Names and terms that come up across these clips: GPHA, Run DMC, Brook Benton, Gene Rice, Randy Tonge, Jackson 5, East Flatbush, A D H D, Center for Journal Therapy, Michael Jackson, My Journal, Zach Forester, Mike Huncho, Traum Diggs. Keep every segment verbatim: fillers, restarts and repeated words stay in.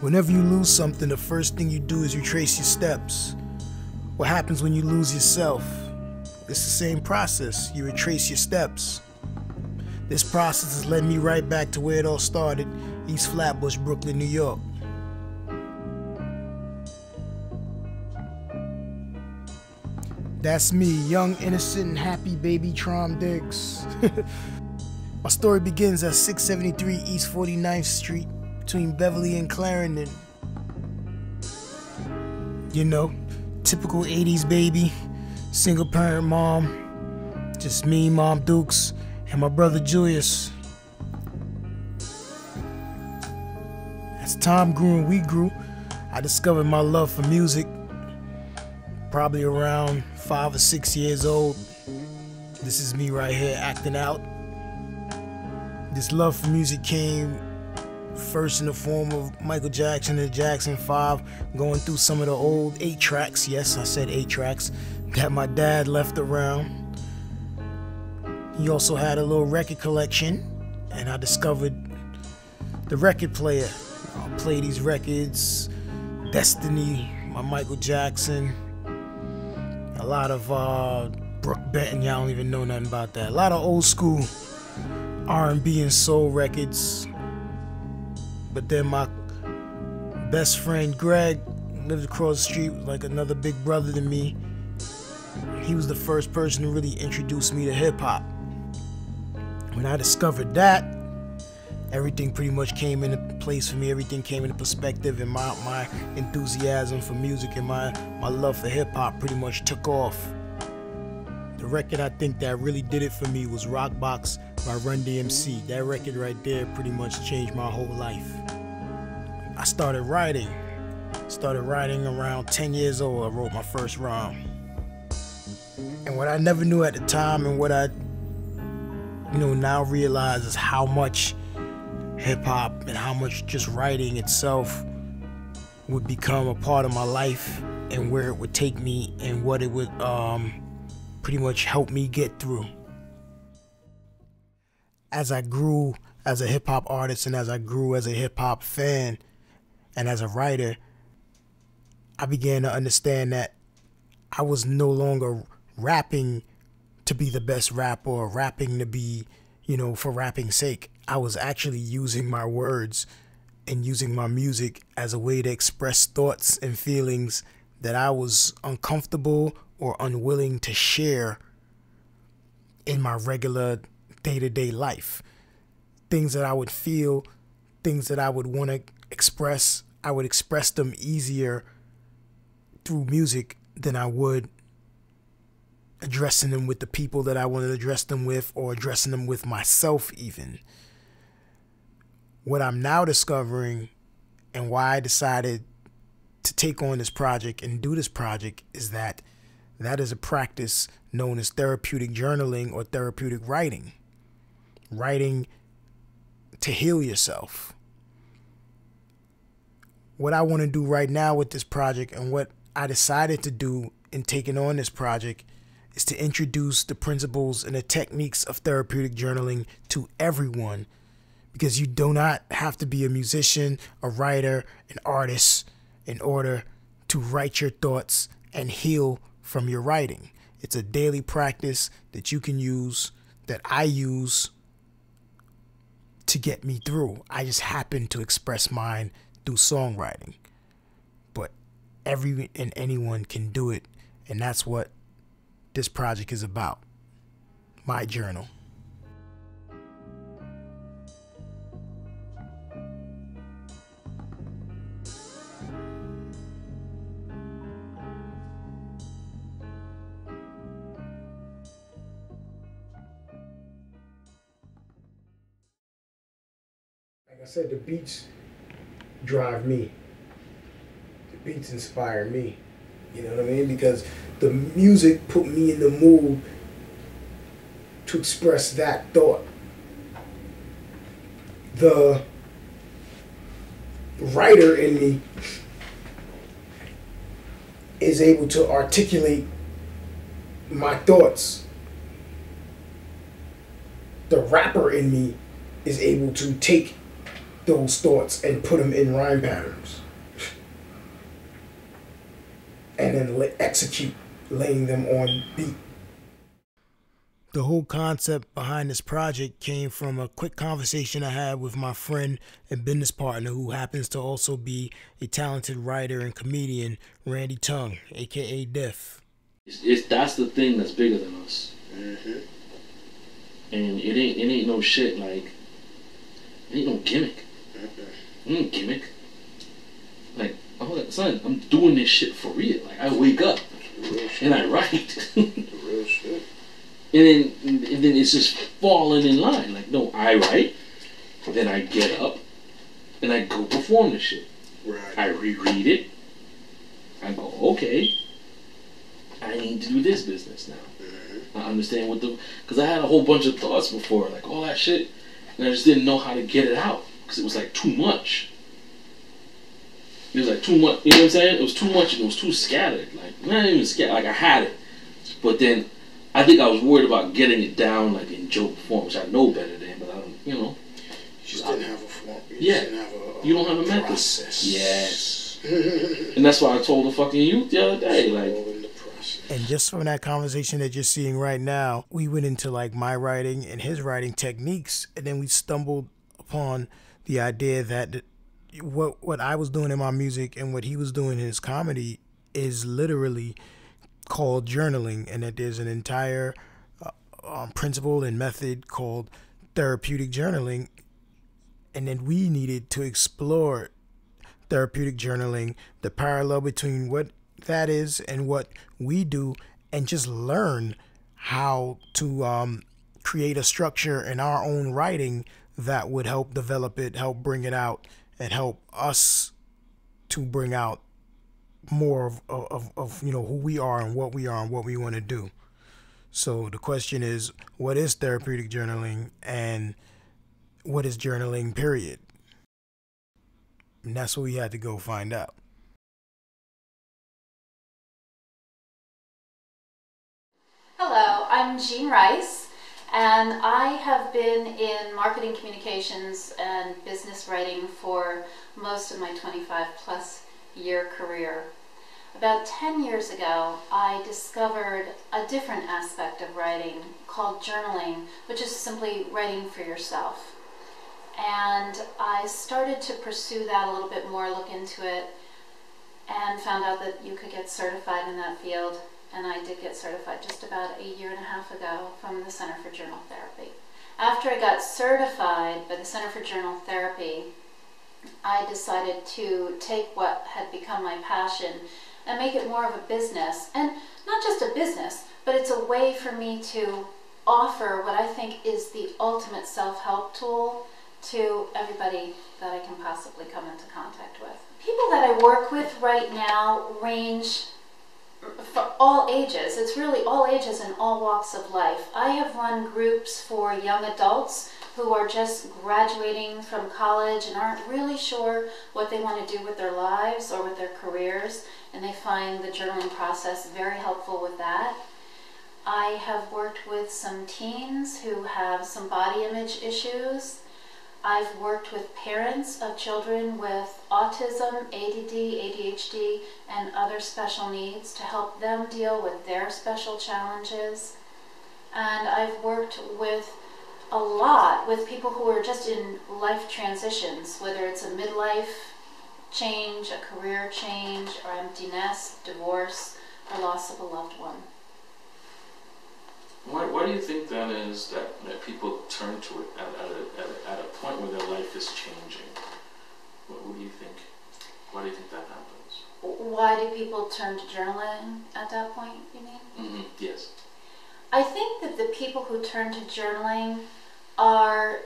Whenever you lose something, the first thing you do is you trace your steps. What happens when you lose yourself? It's the same process. You retrace your steps. This process has led me right back to where it all started, East Flatbush, Brooklyn, New York. That's me, young, innocent, and happy baby Traum Diggs. My story begins at six seventy-three East forty-ninth Street, between Beverly and Clarendon. You know, typical eighties baby, single parent mom, just me, Mom Dukes, and my brother Julius. As time grew and we grew, I discovered my love for music. Probably around five or six years old. This is me right here acting out. This love for music came first in the form of Michael Jackson and Jackson five, going through some of the old eight tracks, yes, I said eight tracks, that my dad left around. He also had a little record collection, and I discovered the record player. I'll play these records, Destiny, my Michael Jackson, a lot of uh, Brook Benton, y'all don't even know nothing about that. A lot of old school R and B and soul records. But then my best friend Greg lived across the street, like another big brother to me. He was the first person to really introduce me to hip hop. When I discovered that, everything pretty much came into place for me. Everything came into perspective, and my, my enthusiasm for music and my, my love for hip hop pretty much took off. The record I think that really did it for me was Rockbox by Run D M C. That record right there pretty much changed my whole life. I started writing. Started writing around ten years old. I wrote my first rhyme. And what I never knew at the time, and what I you know now realize, is how much hip-hop and how much just writing itself would become a part of my life, and where it would take me, and what it would um, pretty much help me get through. As I grew as a hip-hop artist, and as I grew as a hip-hop fan and as a writer, I began to understand that I was no longer rapping to be the best rapper, or rapping to be, you know, for rapping's sake. I was actually using my words and using my music as a way to express thoughts and feelings that I was uncomfortable or unwilling to share in my regular day-to-day life. Things that I would feel, things that I would want to express, I would express them easier through music than I would addressing them with the people that I wanted to address them with, or addressing them with myself even. What I'm now discovering, and why I decided to take on this project and do this project, is that that is a practice known as therapeutic journaling or therapeutic writing. Writing to heal yourself. What I want to do right now with this project, and what I decided to do in taking on this project, is to introduce the principles and the techniques of therapeutic journaling to everyone, because you do not have to be a musician, a writer, an artist in order to write your thoughts and heal from your writing. It's a daily practice that you can use, that I use to get me through. I just happen to express mine through songwriting, but everyone and anyone can do it, and that's what this project is about, my journal. Like I said, the beats drive me. The beats inspire me. You know what I mean? Because the music put me in the mood to express that thought. The writer in me is able to articulate my thoughts. The rapper in me is able to take those thoughts and put them in rhyme patterns. And then execute, laying them on beat. The whole concept behind this project came from a quick conversation I had with my friend and business partner who happens to also be a talented writer and comedian, Randy Tonge, a k a. Def. It's, it's, that's the thing that's bigger than us. Mm-hmm. And it ain't, it ain't no shit like, it ain't no gimmick. Mm-hmm. It ain't gimmick. Like, oh, son, I'm doing this shit for real. Like, I wake up and I write. The real shit. And then, and then it's just falling in line. Like, no, I write, then I get up, and I go perform this shit. Right. I reread it. I go, okay, I need to do this business now. Mm-hmm. I understand what the... Because I had a whole bunch of thoughts before, like all that shit, and I just didn't know how to get it out. Because it was like too much. It was like too much, you know what I'm saying? It was too much and it was too scattered. Like, not even scattered, like I had it. But then... I think I was worried about getting it down like in joke form, which I know better than, but I don't, you know. You just didn't have a form. You yeah. Didn't have a, a you don't have a method. Process. Yes. And that's why I told the fucking youth the other day, like. And just from that conversation that you're seeing right now, we went into like my writing and his writing techniques, and then we stumbled upon the idea that what what I was doing in my music and what he was doing in his comedy is literally called journaling, and that there's an entire uh, um, principle and method called therapeutic journaling, and then we needed to explore therapeutic journaling, the parallel between what that is and what we do, and just learn how to um, create a structure in our own writing that would help develop it, help bring it out, and help us to bring out more of, of, of, you know, who we are and what we are and what we want to do. So the question is, what is therapeutic journaling and what is journaling, period? And that's what we had to go find out. Hello, I'm Gene Rice, and I have been in marketing communications and business writing for most of my twenty-five plus year career. About ten years ago, I discovered a different aspect of writing called journaling, which is simply writing for yourself. And I started to pursue that a little bit more, look into it, and found out that you could get certified in that field. And I did get certified just about a year and a half ago from the Center for Journal Therapy. After I got certified by the Center for Journal Therapy, I decided to take what had become my passion and make it more of a business. And not just a business, but it's a way for me to offer what I think is the ultimate self-help tool to everybody that I can possibly come into contact with. People that I work with right now range for all ages. It's really all ages and all walks of life. I have run groups for young adults who are just graduating from college and aren't really sure what they want to do with their lives or with their careers, and they find the journaling process very helpful with that. I have worked with some teens who have some body image issues. I've worked with parents of children with autism, A D D, A D H D, and other special needs to help them deal with their special challenges. And I've worked with a lot with people who are just in life transitions, whether it's a midlife change, a career change, or empty nest, divorce, or loss of a loved one. Why, why do you think that is that, that people turn to it at, at, a, at, a, at a point where their life is changing? What, what do you think? Why do you think that happens? Why do people turn to journaling at that point, you mean? Mm-hmm, yes. I think that the people who turn to journaling are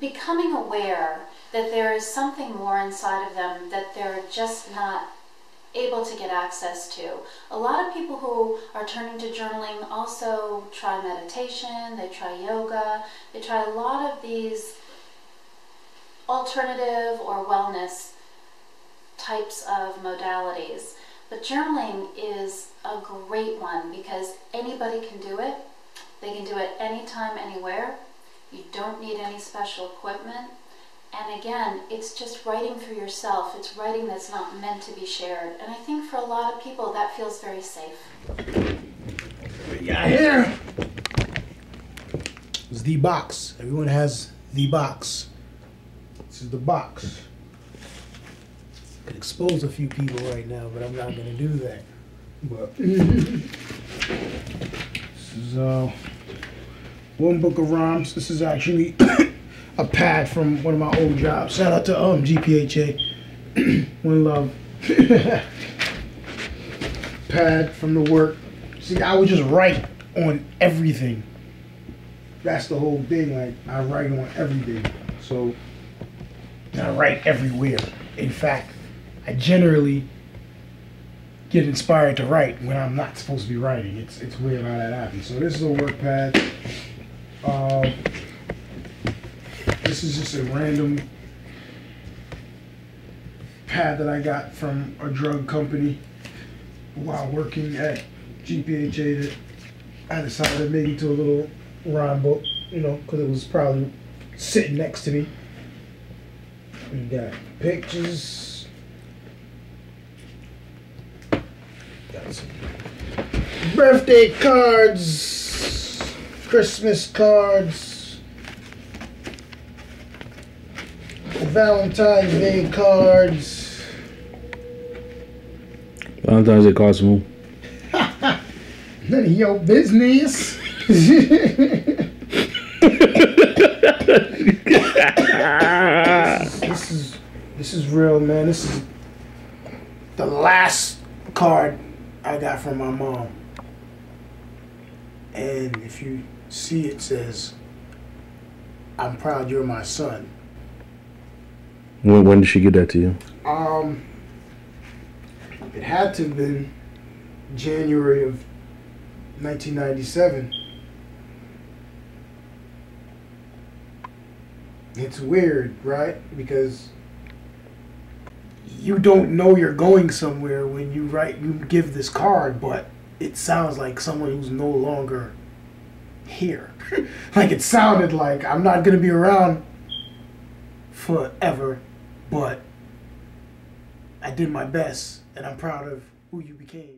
becoming aware that there is something more inside of them that they're just not able to get access to. A lot of people who are turning to journaling also try meditation, they try yoga, they try a lot of these alternative or wellness types of modalities. But journaling is a great one because anybody can do it. They can do it anytime, anywhere. You don't need any special equipment. And again, it's just writing for yourself. It's writing that's not meant to be shared. And I think for a lot of people, that feels very safe. What we got here is the box. Everyone has the box. This is the box. I could expose a few people right now, but I'm not going to do that. But this is uh, one book of rhymes. This is actually a pad from one of my old jobs. Shout out to um G P H A. One love. Pad from the work. See, I would just write on everything. That's the whole thing. Like, I write on everything. So I write everywhere. In fact, I generally get inspired to write when I'm not supposed to be writing. It's it's weird how that happens. So this is a work pad. Uh, This is just a random pad that I got from a drug company while working at G P H A that I decided to make into a little rhyme book, you know, because it was probably sitting next to me. We got pictures. Got some birthday cards, Christmas cards, Valentine's Day cards. Valentine's Day cards from who? None of your business. this, this is this is real, man. This is the last card I got from my mom. And if you see, it says, "I'm proud you're my son." When, when did she get that to you? Um, it had to have been January of nineteen ninety-seven. It's weird, right? Because you don't know you're going somewhere when you write, you give this card, but it sounds like someone who's no longer here. Like, it sounded like, I'm not going to be around forever, but I did my best, and I'm proud of who you became.